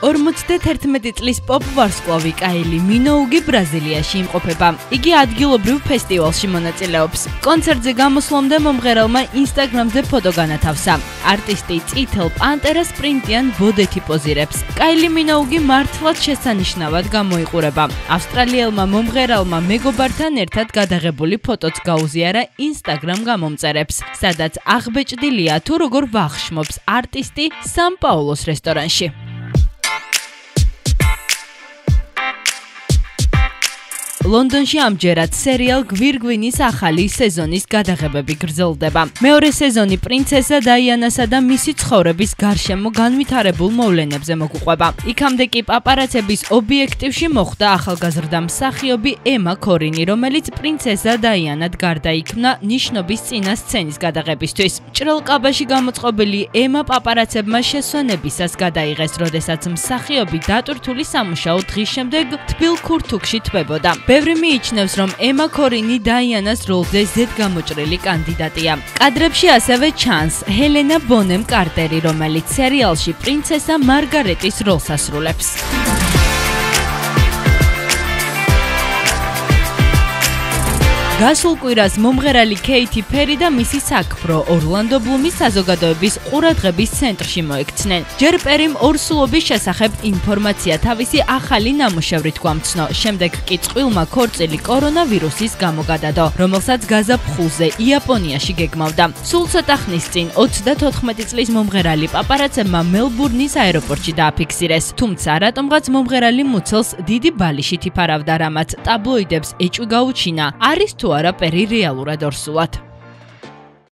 41 წლის პოპ ვარსკვლავი კაილი მინოუგი ბრაზილიაში იმყოფება. იგი ადგილობრივ ფესტივალში მონაწილეობს. კონცერტზე გამოსვლამდე მომღერალმა Instagram-ზე ფოტო განათავსა. არტისტი წითელ პანტერას პრინტიან ბოდეთი პოზირებს. კაილი მინოუგი მართლაც შესანიშნავად გამოიყურება. ავსტრალიელმა მომღერალმა მეგობართან ერთად გადაღებული ფოტოც გაუზიარა Instagram გამომწერებს, სადაც აღბეჭდილია თუ როგორ ვახშმობს არტისტი სან-პაულოს რესტორანში. ლონდონში ამჯერად სერიალ გვირგვინის ახალი სეზონის გადაღებები გრძელდება. მეორე სეზონი პრინცესა დაიანასა და მისი ცხოვრების გარშემო განვითარებულ მოვლენებზე მოგუყვება. იქამდე კი პაპარაცების ობიექტივში მოხვდა ახალგაზრდა მსახიობი ემა კორინი, რომელიც პრინცესა დაიანად გარდაიქმნა ნიშნობის წინა სცენის გადაღებისთვის. ჭრილ კაბაში გამოწყობილი ემა პაპარაცებმა შესვენებისას გადაიღეს, როდესაც მსახიობი დატვირთული სამუშაო დღის შემდეგ თბილ ქურთუკში თვებოდა. ბევრი მიიჩნევს, რომ ემა კორინი დაიანას როლზე ზედგამოჭრილი კანდიდატია. კადრებში ასევე ჩანს ჰელენა ბონემ კარტერი, რომელიც სერიალში პრინცესა მარგარეტის როლს ასრულებს. გასულ კვირას მომღერალი Katy Perry და მისი საქმრო ორლანდო ბლუმის საზოგადოების ყურადღების ცენტრში მოექცნენ. ჯერ პერიმ ორსულობის შესახებ ინფორმაცია თავისი ახალი ნამუშევრით გვამცნო, შემდეგ კი წყვილმა ქორწილი კორონავირუსის გამო გადადო, რომელსაც გაზაფხულზე იაპონიაში გეგმავდა. სულ ცოტა ხნის წინ 34 წლის მომღერალი პაპარაცებმა მელბურნის აეროპორტში დააფიქსირეს, თუმცა რატომღაც მომღერალი მუცელს დიდი ბალიშით იფარავდა, რამაც ტაბლოიდებს ეჭვი გაუჩინა, არის თუ არა პერი რეალურად ორსულად.